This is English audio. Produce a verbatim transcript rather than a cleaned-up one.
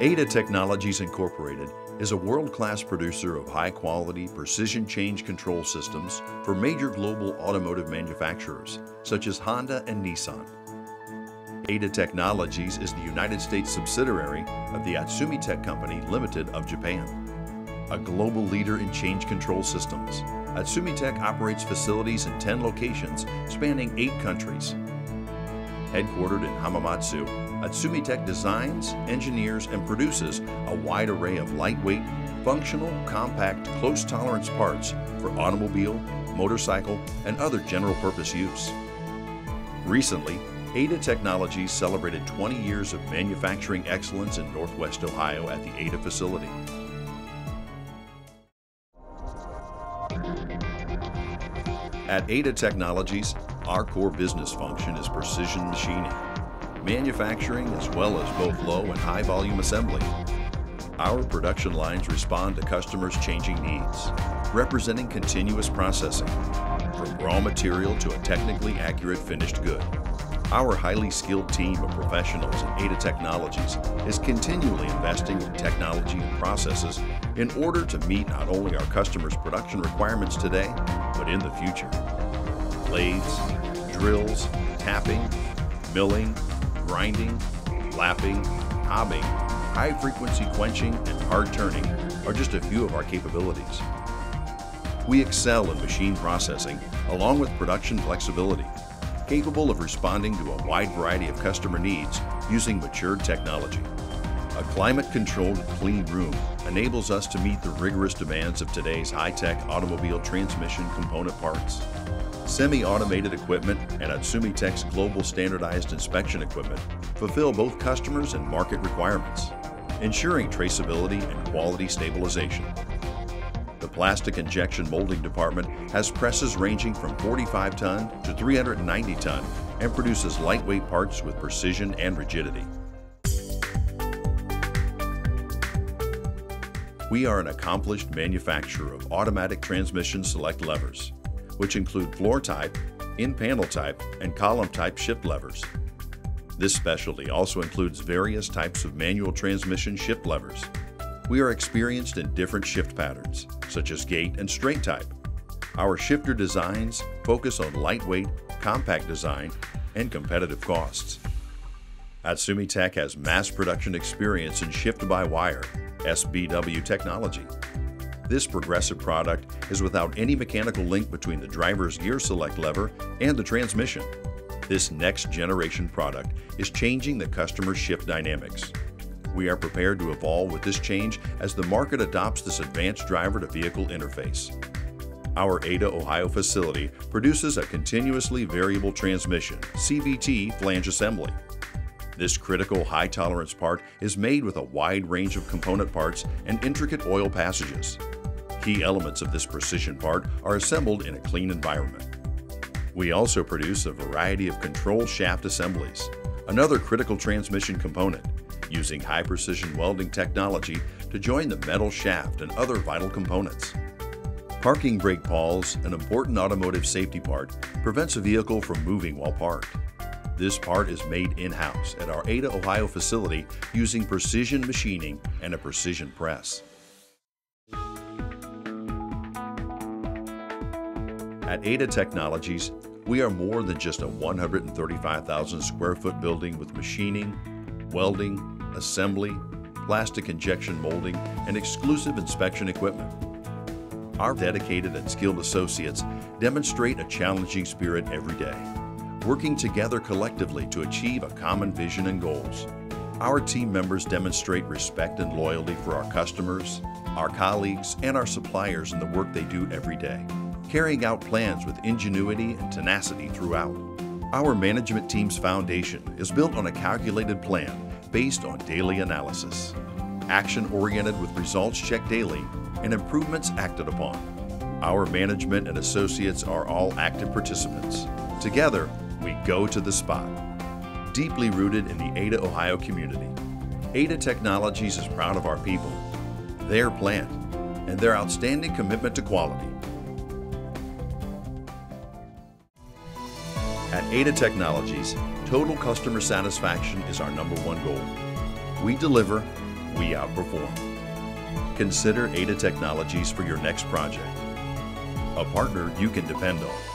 Ada Technologies, Incorporated is a world-class producer of high-quality precision change control systems for major global automotive manufacturers such as Honda and Nissan. Ada Technologies is the United States subsidiary of the Atsumitech Company Limited of Japan. A global leader in change control systems, Atsumitech operates facilities in ten locations spanning eight countries. Headquartered in Hamamatsu, Atsumitech designs, engineers, and produces a wide array of lightweight, functional, compact, close-tolerance parts for automobile, motorcycle, and other general-purpose use. Recently, Ada Technologies celebrated twenty years of manufacturing excellence in Northwest Ohio at the Ada facility. At Ada Technologies, our core business function is precision machining, manufacturing as well as both low and high volume assembly. Our production lines respond to customers' changing needs, representing continuous processing, from raw material to a technically accurate finished good. Our highly skilled team of professionals at Ada Technologies is continually investing in technology and processes in order to meet not only our customers' production requirements today, but in the future. Blades, drills, tapping, milling, grinding, lapping, hobbing, high-frequency quenching, and hard turning are just a few of our capabilities. We excel in machine processing along with production flexibility, capable of responding to a wide variety of customer needs using matured technology. A climate-controlled clean room enables us to meet the rigorous demands of today's high-tech automobile transmission component parts. Semi-automated equipment and Atsumitech's global standardized inspection equipment fulfill both customers and market requirements, ensuring traceability and quality stabilization. The plastic injection molding department has presses ranging from forty-five ton to three hundred ninety ton and produces lightweight parts with precision and rigidity. We are an accomplished manufacturer of automatic transmission select levers, which include floor type, in-panel type, and column type shift levers. This specialty also includes various types of manual transmission shift levers. We are experienced in different shift patterns, such as gate and straight type. Our shifter designs focus on lightweight, compact design, and competitive costs. Atsumitech has mass production experience in shift-by-wire, S B W technology. This progressive product is without any mechanical link between the driver's gear select lever and the transmission. This next-generation product is changing the customer's shift dynamics. We are prepared to evolve with this change as the market adopts this advanced driver-to-vehicle interface. Our Ada, Ohio facility produces a continuously variable transmission, C V T, flange assembly. This critical high-tolerance part is made with a wide range of component parts and intricate oil passages. Key elements of this precision part are assembled in a clean environment. We also produce a variety of control shaft assemblies, another critical transmission component, using high-precision welding technology to join the metal shaft and other vital components. Parking brake pawls, an important automotive safety part, prevents a vehicle from moving while parked. This part is made in-house at our Ada, Ohio facility using precision machining and a precision press. At Ada Technologies, we are more than just a one hundred thirty-five thousand square foot building with machining, welding, assembly, plastic injection molding, and exclusive inspection equipment. Our dedicated and skilled associates demonstrate a challenging spirit every day, working together collectively to achieve a common vision and goals. Our team members demonstrate respect and loyalty for our customers, our colleagues, and our suppliers in the work they do every day, carrying out plans with ingenuity and tenacity throughout. Our management team's foundation is built on a calculated plan based on daily analysis, action-oriented with results checked daily and improvements acted upon. Our management and associates are all active participants. Together, we go to the spot. Deeply rooted in the Ada, Ohio community, Ada Technologies is proud of our people, their plant, and their outstanding commitment to quality. At Ada Technologies, total customer satisfaction is our number one goal. We deliver, we outperform. Consider Ada Technologies for your next project. A partner you can depend on.